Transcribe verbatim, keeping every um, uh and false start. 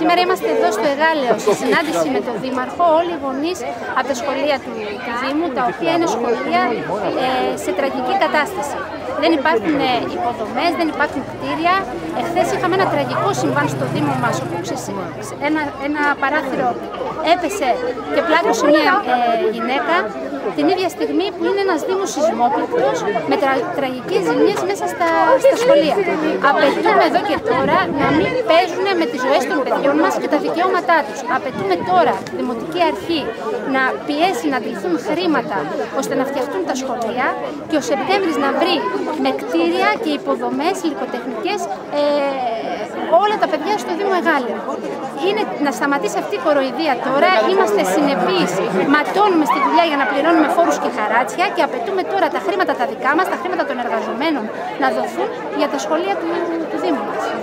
Σήμερα είμαστε εδώ στο Εγάλεο, στη συνάντηση με τον Δήμαρχο, όλοι οι γονείς από τα σχολεία του Δήμου, τα οποία είναι σχολεία ε, σε τραγική κατάσταση. Δεν υπάρχουν υποδομές, δεν υπάρχουν κτίρια. Εχθές είχαμε ένα τραγικό συμβάν στο Δήμο μας, όπου ένα, ένα παράθυρο έπεσε και πλάκωσε μια ε, γυναίκα, την ίδια στιγμή που είναι ένας Δήμος σεισμόπληκτος με τρα, τραγικές ζημίες μέσα στα, στα σχολεία. Απαιτούμε εδώ και τώρα να μην παίζουν με τις ζωές των παιδιών μας και τα δικαιώματά τους. Απαιτούμε τώρα τη Δημοτική Αρχή να πιέσει να αντιληφθούν χρήματα ώστε να φτιαχτούν τα σχολεία και ο Σεπτέμβρης να βρει με κτίρια και υποδομές υλικοτεχνικές ε, όλα τα παιδιά στο Δήμο Εγάλεο. Είναι να σταματήσει αυτή η κοροϊδία τώρα. Είμαστε συνεπείς, ματώνουμε στη δουλειά για να πληρώνουμε φόρους και χαράτσια και απαιτούμε τώρα τα χρήματα τα δικά μας, τα χρήματα των εργαζομένων να δοθούν για τα σχολεία του, του Δήμου μας.